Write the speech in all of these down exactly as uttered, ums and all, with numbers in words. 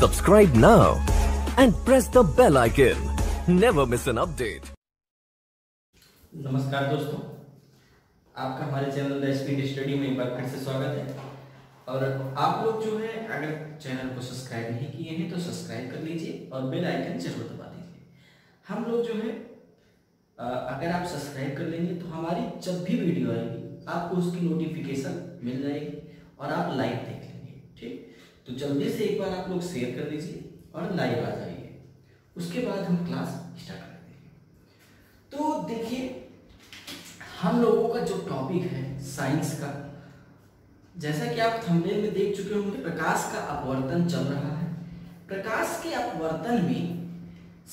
Subscribe now and press the bell icon. Never miss an update. नमस्कार दोस्तों, आपका हमारे चैनल द स्पीड स्टडी में एक बार फिर से स्वागत है। और आप लोग जो है अगर चैनल को सब्सक्राइब नहीं किए हैं तो सब्सक्राइब कर लीजिए और बेल आइकन जरूर दबा दीजिए। हम लोग जो है अगर आप सब्सक्राइब कर लेंगे तो हमारी जब भी वीडियो आएगी आपको उसकी नोटिफिकेशन मिल जाएगी और आप लाइव देख लेंगे, ठीक। तो जल्दी से एक बार आप लोग शेयर कर दीजिए और लाइव आ जाइए, उसके बाद हम क्लास स्टार्ट कर देंगे। तो देखिए, हम लोगों का जो टॉपिक है साइंस का, जैसा कि आप थंबनेल में देख चुके होंगे, प्रकाश का अपवर्तन चल रहा है। प्रकाश के अपवर्तन में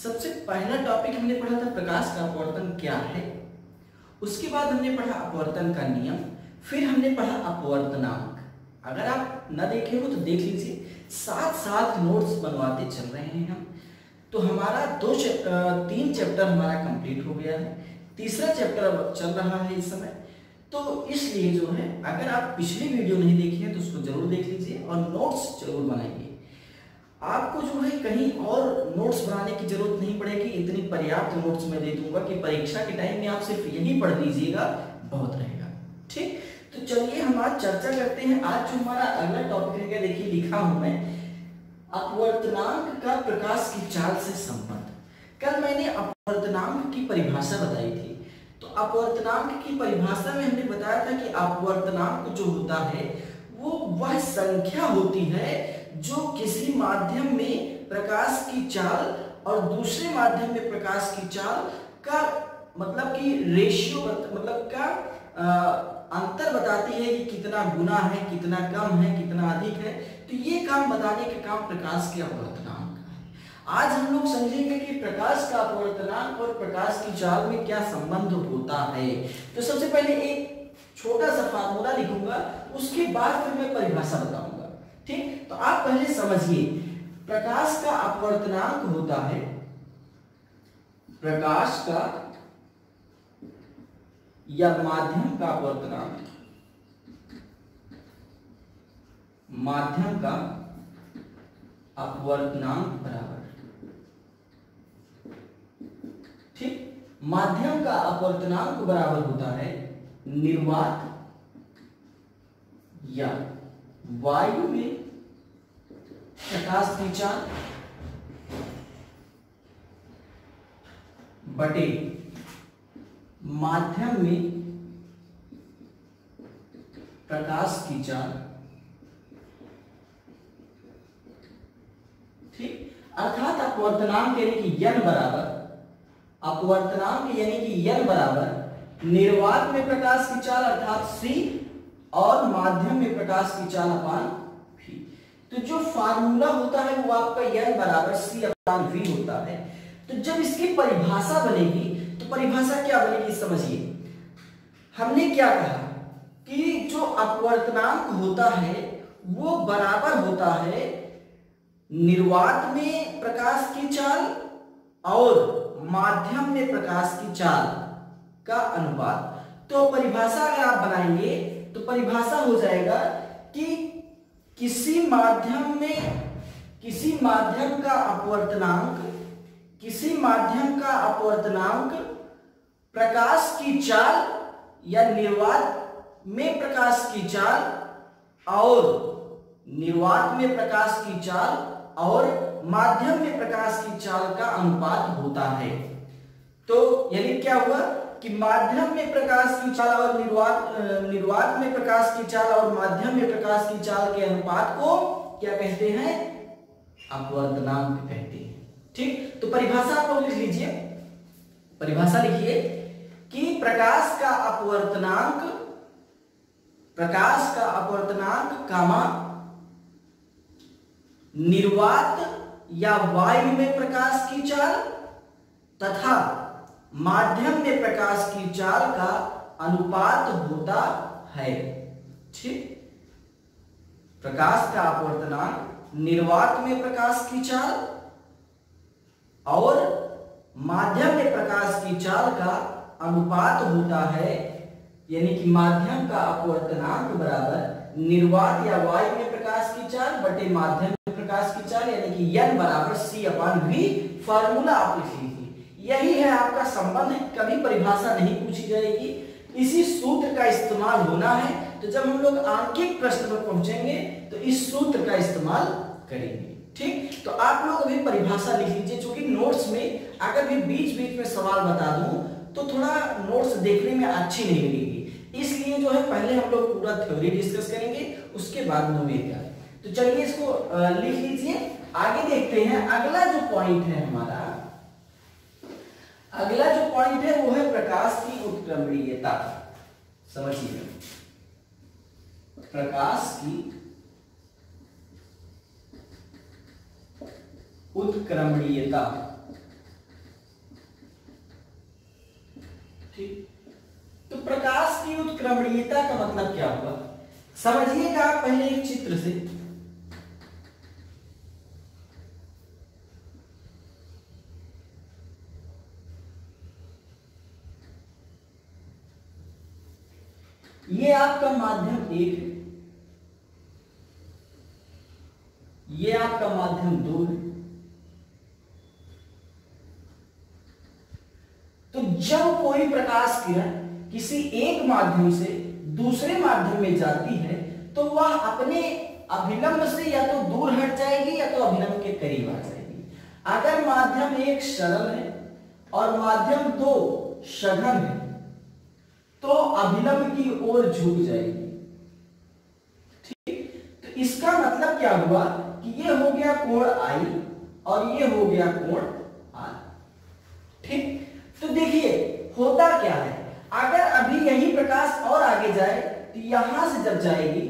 सबसे पहला टॉपिक हमने पढ़ा था प्रकाश का अपवर्तन क्या है, उसके बाद हमने पढ़ा अपवर्तन का नियम, फिर हमने पढ़ा अपवर्तनांक। अगर आप ना देखे हो तो देख लीजिए, साथ साथ नोट्स बनवाते चल रहे हैं हम। तो हमारा दो तीन चैप्टर हमारा कंप्लीट हो गया है, तीसरा चैप्टर चल रहा है इस समय। तो इसलिए जो है अगर आप पिछली वीडियो नहीं देखी है तो उसको जरूर देख लीजिए और नोट्स जरूर बनाइए। आपको जो है कहीं और नोट्स बनाने की जरूरत नहीं पड़ेगी, इतनी पर्याप्त नोट्स मैं दे दूंगा कि परीक्षा के टाइम में आप सिर्फ यही पढ़ लीजिएगा, बहुत रहेगा, ठीक। तो चलिए हम आज चर्चा करते हैं। आज जो हमारा अगला टॉपिक है, देखिए लिखा हूं मैं, अपवर्तनांक का प्रकाश की चाल से संबंध। कल मैंने अपवर्तनांक की परिभाषा बताई थी। तो अपवर्तनांक की परिभाषा में हमने बताया था कि अपवर्तनांक जो होता है वो वह संख्या होती है जो किसी माध्यम में प्रकाश की चाल और दूसरे माध्यम में प्रकाश की चाल का मतलब कि रेशियो मतलब का आ, अंतर बताती है कि कितना गुना है, कितना कम है, कितना अधिक है। तो ये काम बताने के काम प्रकाश के अपवर्तनांक का। आज हम लोग समझेंगे कि प्रकाश का अपवर्तनांक और प्रकाश की चाल में क्या संबंध होता है। तो सबसे पहले एक छोटा सा फार्मूला लिखूंगा, उसके बाद फिर मैं परिभाषा बताऊंगा, ठीक। तो आप पहले समझिए, प्रकाश का अपवर्तनांक होता है, प्रकाश का या माध्यम का अपवर्तनांक, माध्यम का अपवर्तनांक बराबर, ठीक, माध्यम का अपवर्तनांक बराबर होता है निर्वात या वायु में प्रकाश की चाल बटे माध्यम में प्रकाश की चाल, ठीक। अर्थात अपवर्तनांक यानी कि यन बराबर, अपवर्तनांक यानी कि यन बराबर निर्वात में प्रकाश की चाल अर्थात सी और माध्यम में प्रकाश की चाल अपान भी। तो जो फार्मूला होता है वो आपका यन बराबर सी अपान वी होता है। तो जब इसकी परिभाषा बनेगी तो परिभाषा क्या बनेगी, समझिए। हमने क्या कहा कि जो अपवर्तनांक होता है वो बराबर होता है निर्वात में प्रकाश की चाल और माध्यम में प्रकाश की चाल का अनुपात। तो परिभाषा अगर आप बनाएंगे तो परिभाषा हो जाएगा कि किसी माध्यम में किसी माध्यम का अपवर्तनांक किसी माध्यम का अपवर्तनांक प्रकाश की चाल या निर्वात में प्रकाश की चाल और निर्वात में प्रकाश की चाल और माध्यम में प्रकाश की चाल का अनुपात होता है। तो यानी क्या हुआ कि माध्यम में प्रकाश की चाल और निर्वात निर्वात में प्रकाश की चाल और माध्यम में प्रकाश की चाल के अनुपात को क्या कहते हैं, अपवर्तनांक कहते हैं, ठीक। तो परिभाषा आप लिख लीजिए, परिभाषा लिखिए कि प्रकाश का अपवर्तनांक प्रकाश का अपवर्तनांक कामा निर्वात या वायु में प्रकाश की चाल तथा माध्यम में प्रकाश की चाल का अनुपात होता है, ठीक। प्रकाश का अपवर्तनांक निर्वात में प्रकाश की चाल और माध्यम में प्रकाश की चाल का अनुपात होता है, यानी कि माध्यम का अपवर्तनांक बराबर निर्वात या वायु में प्रकाश की चाल बटे माध्यम में प्रकाश प्रकाश की चाल यानी कि यन बराबर सी अपॉन वी फार्मूला आप लिख लीजिए। यही है आपका संबंध, कभी परिभाषा नहीं पूछी जाएगी, इसी सूत्र का इस्तेमाल होना है। तो जब हम लोग आंकिक प्रश्न पर पहुंचेंगे तो इस सूत्र का इस्तेमाल करेंगे। ठीक, तो आप लोग अभी परिभाषा लिख लीजिए, क्योंकि नोट्स में अगर भी बीच बीच में सवाल बता दूं तो थोड़ा नोट्स देखने में अच्छी नहीं लगेगी, इसलिए जो है पहले हम लोग पूरा थ्योरी डिस्कस करेंगे, उसके बाद नोमेरिकल। तो चलिए इसको लिख लीजिए, आगे देखते हैं। अगला जो पॉइंट है हमारा, अगला जो पॉइंट है वो है प्रकाश की उत्क्रमणीयता। समझिए, प्रकाश की उत्क्रमणीयता। ठीक, तो प्रकाश की उत्क्रमणीयता का मतलब क्या हुआ, समझिएगा पहले एक चित्र से। ये आपका माध्यम एक है, ये आपका माध्यम दो है। तो जब कोई प्रकाश किरण किसी एक माध्यम से दूसरे माध्यम में जाती है तो वह अपने अभिलंब से या तो दूर हट जाएगी या तो अभिलंब के करीब आ जाएगी। अगर माध्यम एक सरल है और माध्यम दो सघन है तो अभिलंब की ओर झुक जाएगी। ठीक, तो इसका मतलब क्या हुआ कि ये हो गया कोण आई और ये हो गया कोण आर। ठीक, तो देखिए होता क्या है, अगर अभी यही प्रकाश और आगे जाए तो यहां से जब जाएगी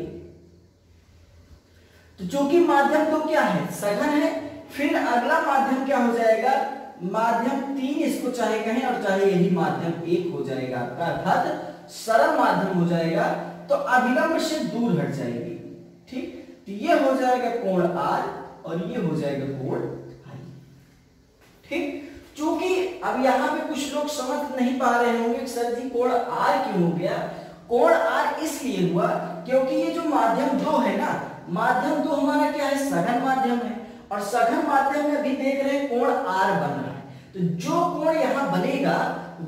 तो चूंकि माध्यम तो क्या है सघन है, फिर अगला माध्यम क्या हो जाएगा, माध्यम तीन इसको चाहे कहें और चाहे यही माध्यम एक हो जाएगा, अर्थात सरल माध्यम हो जाएगा, तो अभिलंब से दूर हट जाएगी। ठीक, तो ये हो जाएगा कोण आर और ये हो जाएगा कोण आई। ठीक, चूंकि अब यहाँ पे कुछ लोग समझ नहीं पा रहे होंगे सर जी कोण आर क्यों हो गया, कोण आर इसलिए हुआ क्योंकि ये जो माध्यम दो है ना, माध्यम दो हमारा क्या है सघन माध्यम है, और सघन माध्यम में भी देख रहे हैं कोण आर बन रहा है, तो जो कोण यहाँ बनेगा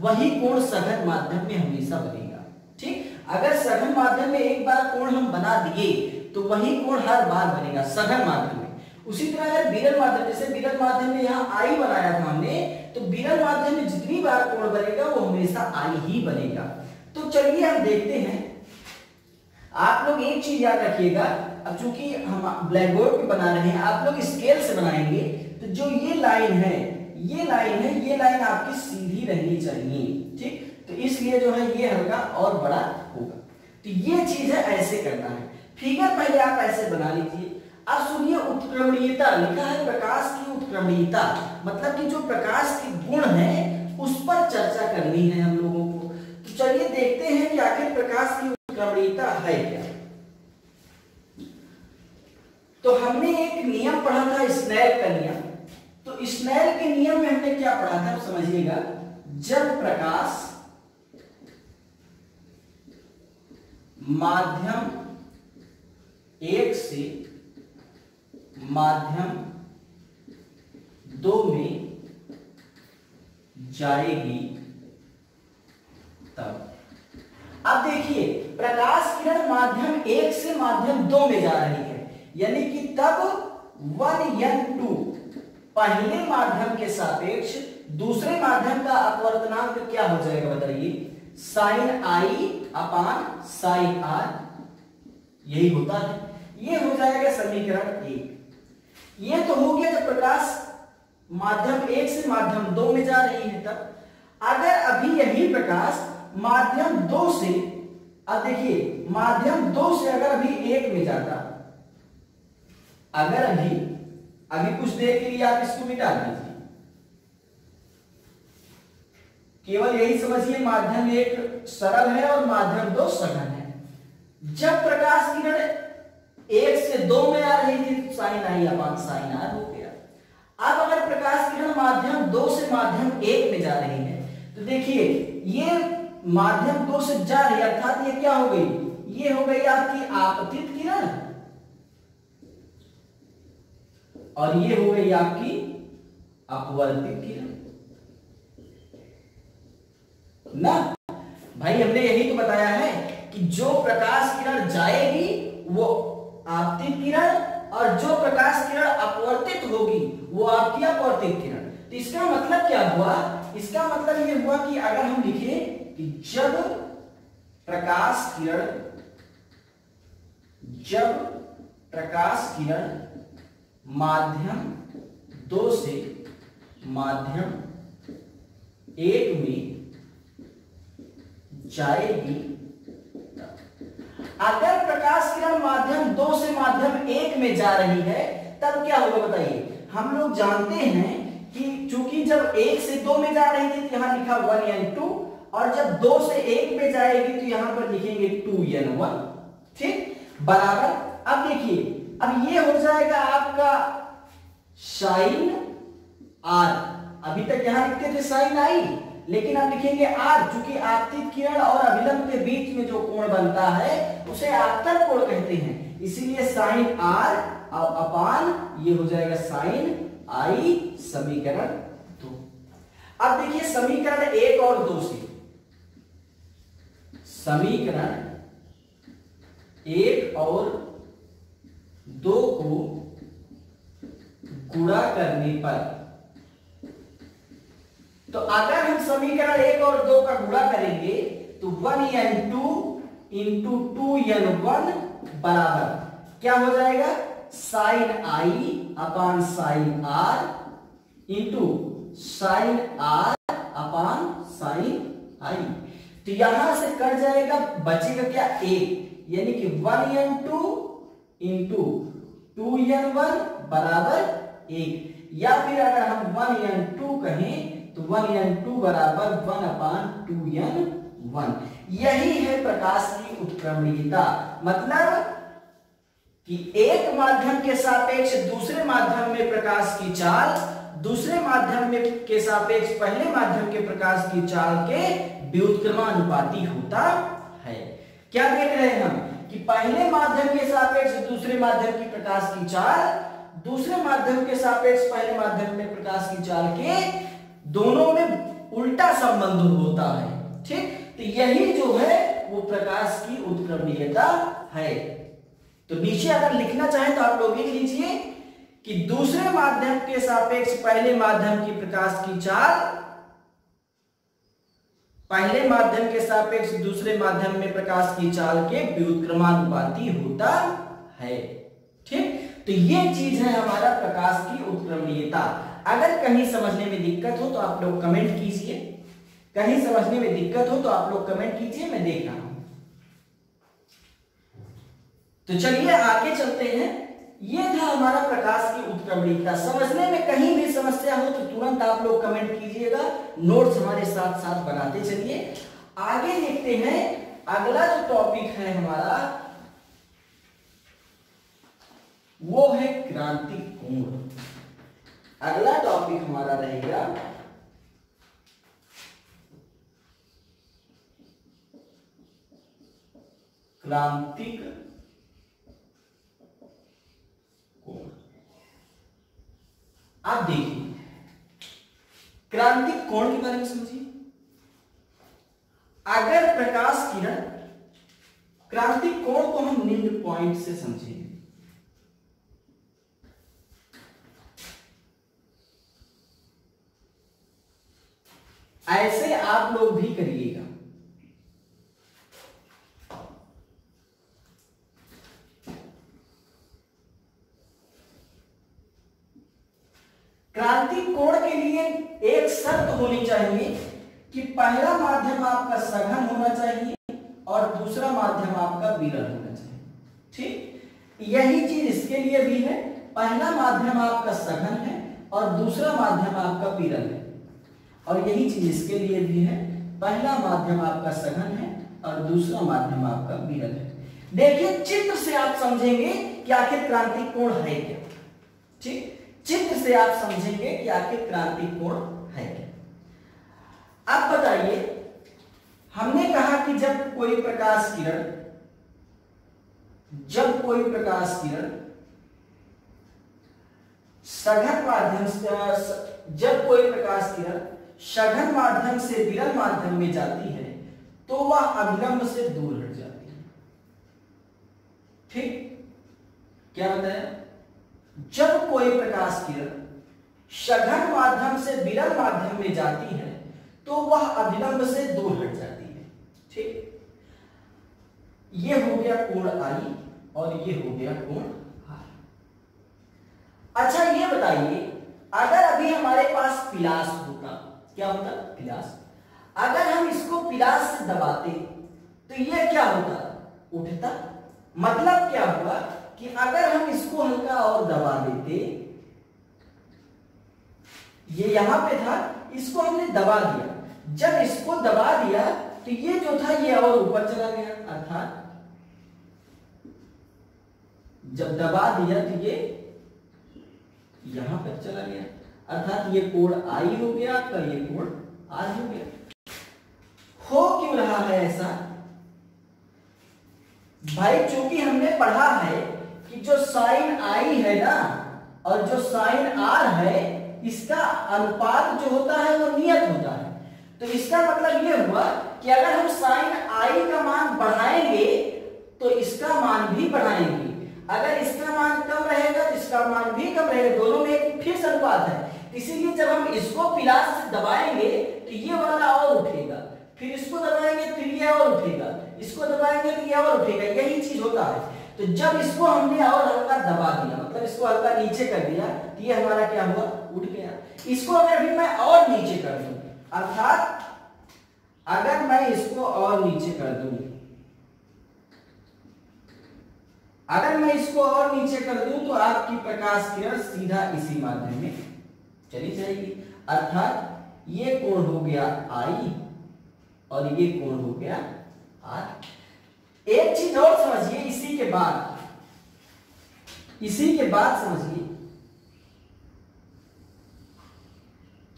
वही कोण सघन माध्यम में हमेशा बनेगा। ठीक, अगर सघन माध्यम में एक बार कोण हम बना दिए तो वही कोण हर बार बनेगा सघन माध्यम। उसी तरह अगर विरल माध्यम, जैसे विरल माध्यम में यहाँ आई बनाया था हमने, तो विरल माध्यम में जितनी बार कोण बनेगा वो हमेशा आई ही बनेगा। तो चलिए हम देखते हैं। आप लोग एक चीज याद रखिएगा, अब चूंकि हम ब्लैक बोर्ड पे बना रहे हैं, आप लोग स्केल से बनाएंगे, तो जो ये लाइन है ये लाइन है ये लाइन आपकी सीधी रहनी चाहिए। ठीक, तो इसलिए जो है ये हल्का और बड़ा होगा, तो ये चीज है, ऐसे करना है। फिगर पहले आप ऐसे बना लीजिए। अब सुनिए, उत्क्रमणीयता लिखा है, प्रकाश की उत्क्रमणीयता मतलब कि जो प्रकाश के गुण है उस पर चर्चा करनी है हम लोगों को। तो चलिए देखते हैं कि आखिर प्रकाश की उत्क्रमणीयता है क्या। तो हमने एक नियम पढ़ा था, स्नेल का नियम। तो स्नेल के नियम में हमने क्या पढ़ा था, आप समझिएगा, जब प्रकाश माध्यम एक से माध्यम दो में जाएगी तब। अब देखिए, प्रकाश किरण माध्यम एक से माध्यम दो में जा रही है, यानी कि तब वन यन टू पहले माध्यम के सापेक्ष दूसरे माध्यम का अपवर्तनांक क्या हो जाएगा, बताइए, sine i upon sine r, यही होता है। ये हो जाएगा समीकरण एक। ये तो हो गया जब प्रकाश माध्यम एक से माध्यम दो में जा रही है तब। अगर अभी यही प्रकाश माध्यम दो से, अब देखिए माध्यम दो से अगर अभी एक में जाता, अगर अभी अभी कुछ देर के लिए आप इसको मिटा दीजिए, केवल यही समझिए माध्यम एक सरल है और माध्यम दो सघन है। जब प्रकाश किरण एक से दो में आ रही थी, sine i upon sine r हो गया। अब अगर प्रकाश किरण माध्यम दो से माध्यम एक में जा रही है तो देखिए ये माध्यम दो से जा रही है, अर्थात ये क्या हो गई, ये हो गई आपकी आपतित किरण और ये हो गई आपकी अपवर्तित किरण ना भाई। हमने यही तो बताया है कि जो प्रकाश किरण जाएगी वो आपतित किरण और जो प्रकाश किरण अपवर्तित होगी वो आपकी अपवर्तित किरण। तो इसका मतलब क्या हुआ, इसका मतलब ये हुआ कि अगर हम लिखे कि जब प्रकाश किरण जब प्रकाश किरण माध्यम दो से माध्यम एक में जाएगी, अगर प्रकाश किरण माध्यम दो से माध्यम एक में जा रही है तब क्या होगा बताइए। हम लोग जानते हैं कि चूंकि जब एक से दो में जा रही थी तो यहां लिखा वन एन टू और जब दो से एक में जाएगी तो यहां पर लिखेंगे टू एन वन, ठीक बराबर। अब देखिए अब ये हो जाएगा आपका साइन आर, अभी तक यहां लिखते थे साइन आई लेकिन अब लिखेंगे आर, क्योंकि आपतित किरण और अभिलंब के बीच में जो कोण बनता है उसे आपतन कोण कहते हैं, इसीलिए साइन आर और अपान ये हो जाएगा साइन आई समीकरण दो। अब देखिए समीकरण एक और दो से समीकरण एक और दो को गुणा करने पर, तो अगर हम समीकरण एक और दो का गुणा करेंगे तो one n two into two n one बराबर क्या हो जाएगा sine i upon sine r into sine r upon sine i. तो यहां से कट जाएगा, बचेगा क्या एक, यानी कि one n two into two n one बराबर एक, या फिर अगर हम वन एन टू कहें तो वन एन टू बराबर one upon two n one. यही है प्रकाश की उत्क्रमणीयता, मतलब कि एक माध्यम के सापेक्ष दूसरे माध्यम में प्रकाश की चाल दूसरे माध्यम में के सापेक्ष पहले माध्यम के प्रकाश की चाल के व्युत्क्रमानुपाती होता है। क्या देख रहे हैं हम कि पहले माध्यम के सापेक्ष दूसरे माध्यम की प्रकाश की चाल दूसरे माध्यम के सापेक्ष पहले माध्यम में प्रकाश की चाल के दोनों में उल्टा संबंध होता है, ठीक। तो यही जो है वो प्रकाश की उत्क्रमणीयता है। तो नीचे अगर लिखना चाहे तो आप लोग लिख लीजिए कि दूसरे माध्यम के सापेक्ष पहले माध्यम की प्रकाश की चाल पहले माध्यम के सापेक्ष दूसरे माध्यम में प्रकाश की चाल के व्युत्क्रमानुपाती होता है, ठीक। तो ये चीज है हमारा प्रकाश की उत्क्रमणीयता। अगर कहीं समझने में दिक्कत हो तो आप लोग कमेंट कीजिए, कहीं समझने में दिक्कत हो तो आप लोग कमेंट कीजिए, मैं देख रहा हूं। तो चलिए आगे चलते हैं। ये था हमारा प्रकाश की उत्क्रमणीयता। समझने में कहीं भी समस्या हो तो तुरंत आप लोग कमेंट कीजिएगा, नोट्स हमारे साथ साथ बनाते चलिए। आगे देखते हैं अगला जो टॉपिक है हमारा वो है क्रांतिक कोण। अगला टॉपिक हमारा रहेगा क्रांतिक। आप देखिए क्रांतिक कोण के बारे में समझिए। अगर प्रकाश किरण क्रांतिक कोण को हम निम्न पॉइंट से समझें, ऐसे आप लोग भी करिएगा। क्रांतिक कोण के लिए एक शर्त होनी चाहिए कि पहला माध्यम आपका सघन होना चाहिए और दूसरा माध्यम आपका विलग होना चाहिए, ठीक। यही चीज इसके लिए भी है, पहला माध्यम आपका सघन है और दूसरा माध्यम आपका विलग है, और यही चीज इसके लिए भी है, पहला माध्यम आपका सघन है और दूसरा माध्यम आपका विलग है। देखिए चित्र से आप समझेंगे कि आखिर क्रांतिक कोण है क्या, ठीक। चित्र से आप समझेंगे कि आखिर क्रांतिक कोण है क्या। अब बताइए हमने कहा कि जब कोई प्रकाश किरण जब कोई प्रकाश किरण सघन माध्यम से जब कोई प्रकाश किरण सघन माध्यम से विरल माध्यम में जाती है तो वह अभिलंब से दूर हट जाती है। ठीक, क्या बताया? जब कोई प्रकाश किरण सघन माध्यम से विरल माध्यम में जाती है तो वह अभिलंब से दूर हट जाती है। ठीक, ये हो गया कोण आई और ये हो गया कोण आर। अच्छा ये बताइए, अगर अभी हमारे पास पिलास होता, क्या होता? पिलास। अगर हम इसको पिलास से दबाते तो ये क्या होता? उठता। मतलब क्या हुआ कि अगर हम इसको हल्का और दबा देते, ये यहां पे था, इसको हमने दबा दिया, जब इसको दबा दिया तो ये जो था ये और ऊपर चला गया, अर्थात जब दबा दिया तो ये यहां पर चला गया, अर्थात ये कोण आई हो गया आपका, ये कोण आर हो गया। हो क्यों रहा है ऐसा भाई? चूंकि हमने पढ़ा है कि जो साइन आई है ना और जो साइन आर है इसका अनुपात जो होता है वो नियत होता है। तो इसका मतलब ये हुआ कि अगर हम साइन आई का मान बढ़ाएंगे तो इसका मान भी बढ़ाएंगे, अगर इसका मान कम रहेगा तो इसका मान भी कम रहेगा, दोनों में एक फिक्स अनुपात है। इसीलिए जब हम इसको पिलास से दबाएंगे तो ये वाला और उठेगा, फिर इसको दबाएंगे तो ये और उठेगा, इसको दबाएंगे तो ये और उठेगा, यही चीज होता है। तो जब इसको हमने और हल्का दबा दिया, मतलब इसको हल्का नीचे कर दिया तो ये हमारा क्या हुआ? उठ गया। इसको अगर भी मैं और नीचे कर दूं, अर्थात अगर मैं इसको और नीचे कर दूं, अगर मैं इसको और नीचे कर दूं तो आपकी प्रकाश किरण सीधा इसी माध्यम में चली जाएगी, अर्थात ये कोण हो गया आई और ये कोण हो गया आर। एक चीज और समझिए, इसी के बाद इसी के बाद समझिए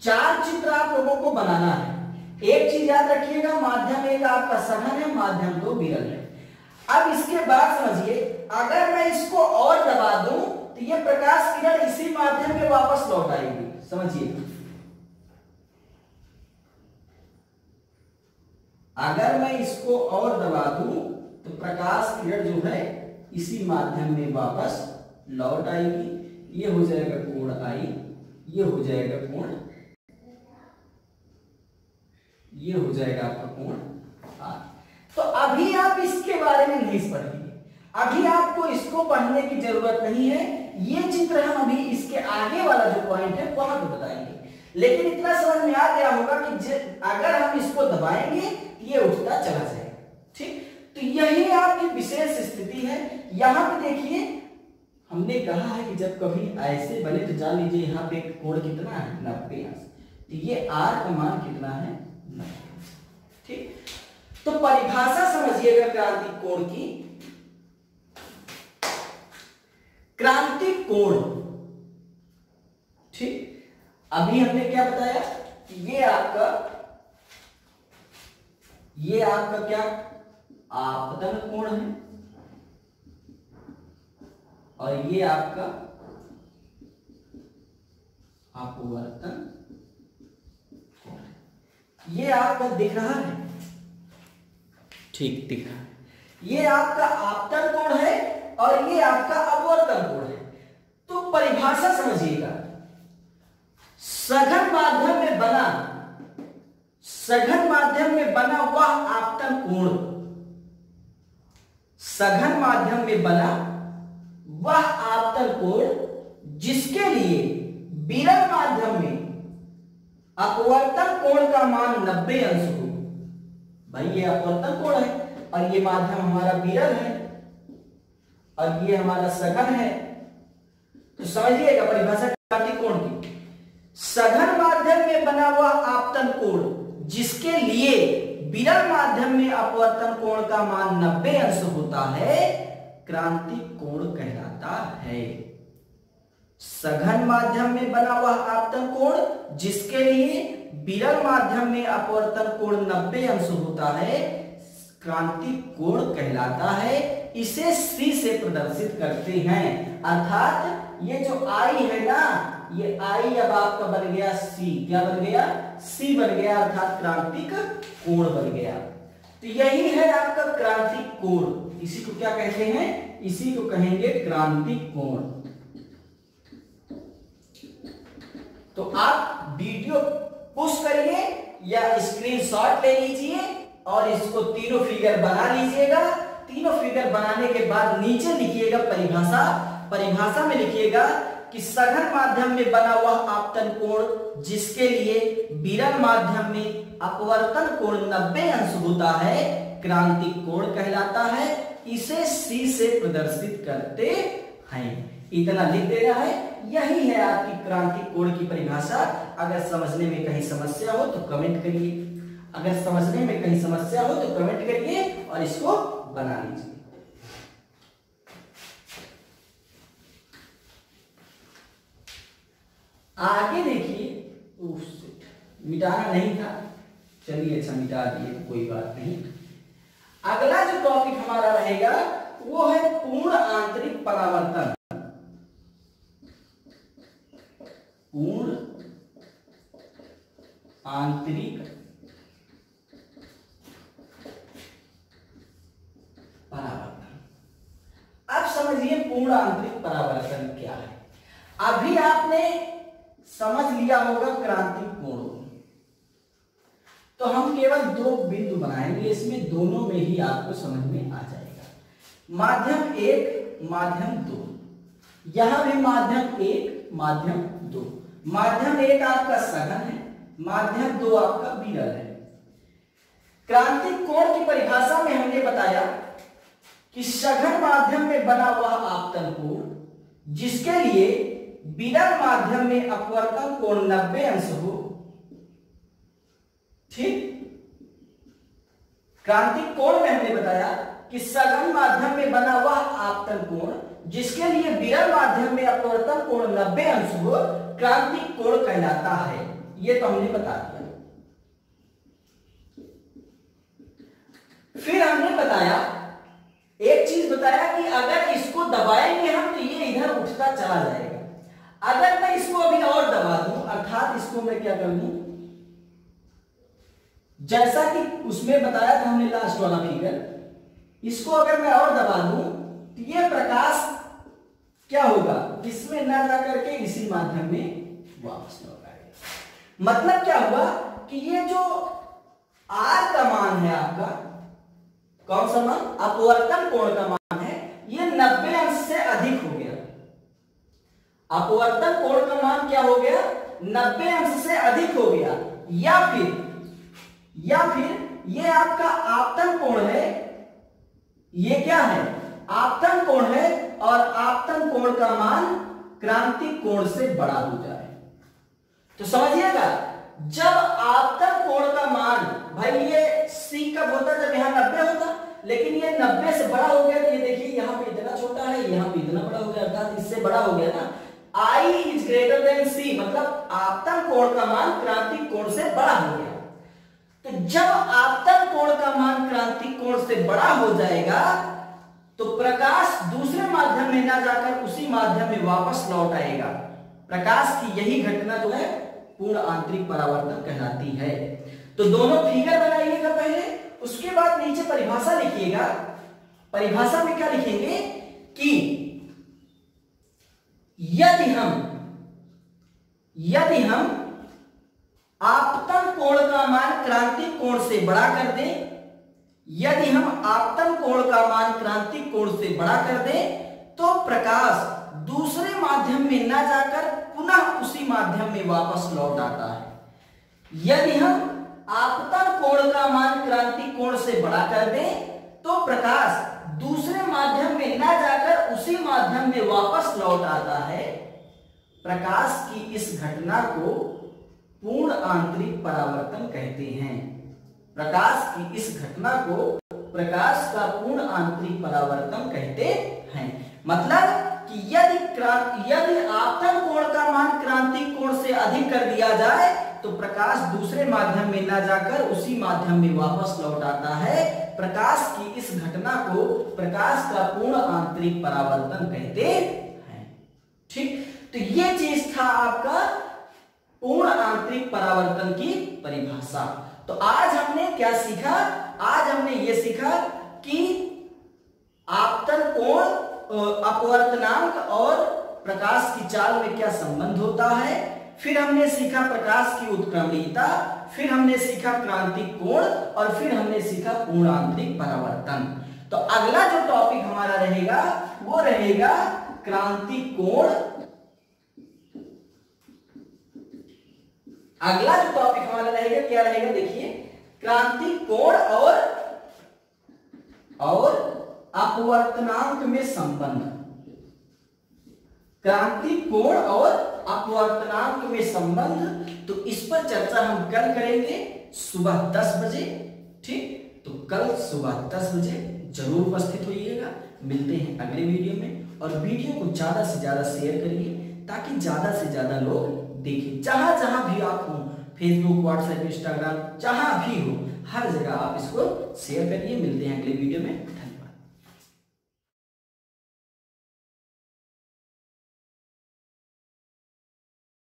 चार चित्र आप लोगों को बनाना है। एक चीज याद रखिएगा, माध्यम एक आपका सघन है, माध्यम दो विरल है। अब इसके बाद समझिए, अगर मैं इसको और दबा दूं तो ये प्रकाश किरण इसी माध्यम में वापस लौट आएगी। समझिए, अगर मैं इसको और दबा दूं तो प्रकाश किरण जो है इसी माध्यम में वापस लौट आएगी। ये हो जाएगा कोण आई, ये हो जाएगा कोण, ये हो जाएगा आपका कोण आर। तो अभी आप इसके बारे में नहीं पढ़ेंगे, अभी आपको इसको पढ़ने की जरूरत नहीं है। ये चित्र हम अभी इसके आगे वाला जो पॉइंट है वहां पे बताएंगे, लेकिन इतना समझ में आ गया होगा कि अगर हम इसको दबाएंगे ये उठता चला जाएगा। ठीक, तो यही आपकी विशेष स्थिति है। यहां पे देखिए, हमने कहा है कि जब कभी ऐसे बने तो जान लीजिए यहाँ पे कोण कितना है? नब्बे। तो ये आर का मान कितना है? नब्बे। ठीक, तो परिभाषा समझिएगा क्रांतिक कोण की। क्रांतिक कोण, ठीक, अभी हमने क्या बताया कि ये आपका ये आपका क्या आपतन कोण है और ये आपका अपवर्तन कोण है। ये आपका दिख रहा है? ठीक, दिखा। ये आपका आपतन कोण है और ये आपका अपवर्तन कोण है। तो परिभाषा समझिएगा, सघन माध्यम में बना सघन माध्यम में बना वह आपतन कोण, सघन माध्यम में बना वह आपतन कोण जिसके लिए विरल माध्यम में अपवर्तन कोण का मान नब्बे अंश हो। भाई ये अपवर्तन कोण है और ये माध्यम हमारा विरल है और ये हमारा सघन है। तो समझिएगा परिभाषा क्रांतिक कोण की, सघन माध्यम में बना हुआ आपतन कोण जिसके लिए विरल माध्यम में अपवर्तन कोण का मान नब्बे अंश होता है, क्रांतिक कोण कहलाता है। सघन माध्यम में बना हुआ आपतन कोण जिसके लिए विरल माध्यम में अपवर्तन कोण नब्बे अंश होता है, क्रांति कोण कहलाता है। इसे सी से प्रदर्शित करते हैं, अर्थात ये जो आई है ना, ये आई अब आपका बन गया सी। क्या बन गया? सी बन गया, अर्थात क्रांति का कोण बन गया। तो यही है आपका क्रांति कोण। इसी को क्या कहते हैं? इसी को कहेंगे क्रांति कोण। तो आप वीडियो पुश करिए या स्क्रीनशॉट ले लीजिए और इसको तीनों फिगर बना लीजिएगा। तीनों फिगर बनाने के बाद नीचे लिखिएगा परिभाषा। परिभाषा में लिखिएगा कि सघन माध्यम में बना हुआ आपतन कोण जिसके लिए विरल माध्यम में अपवर्तन कोण नब्बे अंश होता है, क्रांतिक कोण कहलाता है। इसे सी से प्रदर्शित करते हैं। इतना लिख देना है। यही है आपकी क्रांतिक कोण की परिभाषा। अगर समझने में कहीं समस्या हो तो कमेंट करिए। अगर समझने में कहीं समस्या हो तो कमेंट करिए और इसको बना लीजिए। आगे देखिए, मिटाना नहीं था, चलिए अच्छा मिटा दिए, कोई बात नहीं। अगला जो टॉपिक हमारा रहेगा वो है पूर्ण आंतरिक परावर्तन। पूर्ण आंतरिक परावर्तन। अब समझिए पूर्ण आंतरिक परावर्तन क्या है। अभी आपने समझ लिया होगा क्रांतिक कोण, तो हम केवल दो बिंदु बनाएंगे इसमें, दोनों में ही आपको समझ में आ जाएगा। माध्यम एक, माध्यम दो। यहां भी माध्यम एक, माध्यम दो। माध्यम एक आपका सघन है, माध्यम दो आपका विरल है। क्रांतिक कोण की परिभाषा में हमने बताया कि सघन माध्यम में बना हुआ आपतन कोण जिसके लिए विरल माध्यम में अपवर्तन कोण नब्बे अंश हो, ठीक। क्रांतिक कोण में हमने बताया कि सघन माध्यम में बना हुआ आपतन कोण जिसके लिए विरल माध्यम में अपवर्तन कोण नब्बे अंश हो, क्रांतिक कोण कहलाता है। ये तो हमने बता दिया। फिर हमने बताया, एक चीज बताया कि अगर इसको दबाएंगे हम तो ये इधर उठता चला जाएगा। अगर मैं इसको अभी और दबा दूं, अर्थात इसको मैं क्या कर दूं, जैसा कि उसमें बताया था हमने लास्ट वाला फिगर, इसको अगर मैं और दबा दूं तो ये प्रकाश क्या होगा, इसमें ना जा करके इसी माध्यम में वापस लौट आएगा। मतलब क्या हुआ कि ये जो आर का मान है आपका, कौन सा मान, अपवर्तन कोण का मान है, ये नब्बे अंश से अधिक हो गया। अपवर्तन कोण का मान क्या हो गया, नब्बे अंश से अधिक हो गया। या फिर या फिर ये आपका आपतन कोण है, ये क्या है, आपतन कोण है, और आपतन कोण का मान क्रांतिक कोण से बड़ा हो जाए। तो समझिएगा, जब आपतन कोण का मान, भाई ये सी कब होता, जब यहाँ नब्बे होता, लेकिन ये नब्बे से बड़ा हो गया। ये देखिए यहाँ पे इतना छोटा है, यहाँ पे इतना बड़ा हो गया, अर्थात इससे बड़ा हो गया ना। I is greater than C, मतलब आपतन कोण का मान क्रांतिक कोण से बड़ा हो गया। तो जब आपतन कोण का मान क्रांतिक कोण से बड़ा हो जाएगा तो प्रकाश दूसरे माध्यम में ना जाकर उसी माध्यम में वापस लौट आएगा। प्रकाश की यही घटना जो है पूर्ण आंतरिक परावर्तन कहलाती है। तो दोनों फिगर बनाइएगा पहले, उसके बाद नीचे परिभाषा लिखिएगा। परिभाषा में क्या लिखेंगे कि यदि हम यदि हम आपतन कोण का मान क्रांतिक कोण से बड़ा कर दें, यदि हम आपतन कोण का मान क्रांतिक कोण से बड़ा कर दें तो प्रकाश दूसरे माध्यम में ना जाकर पुनः उसी माध्यम में वापस लौट आता है। यदि हम आपतन कोण का मान क्रांतिक कोण से बड़ा कर दें तो प्रकाश दूसरे माध्यम में ना जाकर उसी माध्यम में वापस लौट आता है। प्रकाश की इस घटना को पूर्ण आंतरिक परावर्तन कहते हैं। प्रकाश की इस घटना को प्रकाश का पूर्ण आंतरिक परावर्तन कहते हैं। मतलब कि यदि क्रांति यदि आपतन कोण का मान क्रांतिक कोण से अधिक कर दिया जाए तो प्रकाश दूसरे माध्यम में ना जाकर उसी माध्यम में वापस लौट आता है। प्रकाश की इस घटना को प्रकाश का पूर्ण आंतरिक परावर्तन कहते हैं। ठीक, तो ये चीज था आपका पूर्ण आंतरिक परावर्तन की परिभाषा। तो आज हमने क्या सीखा? आज हमने ये सीखा कि आपतन कोण, अपवर्तनांक और प्रकाश की चाल में क्या संबंध होता है। फिर हमने सीखा प्रकाश की उत्क्रमणीयता, फिर हमने सीखा क्रांतिक कोण और फिर हमने सीखा पूर्ण आंतरिक परावर्तन। तो अगला जो टॉपिक हमारा रहेगा वो रहेगा क्रांतिक कोण। अगला जो टॉपिक हमारा रहेगा क्या रहेगा? देखिए, क्रांतिक कोण और और अपवर्तनांक में संबंध। क्रांतिक कोण और अपवर्तनांक में संबंध, तो इस पर चर्चा हम कल करेंगे सुबह दस बजे। ठीक, तो कल सुबह दस बजे जरूर उपस्थित होइएगा। मिलते हैं अगले वीडियो में, और वीडियो को ज्यादा से ज्यादा शेयर करिए ताकि ज्यादा से ज्यादा लोग देखें। जहां जहां भी आप हो, फेसबुक, व्हाट्सएप, इंस्टाग्राम, जहां भी हो, हर जगह आप इसको शेयर करिए। मिलते हैं अगले वीडियो में।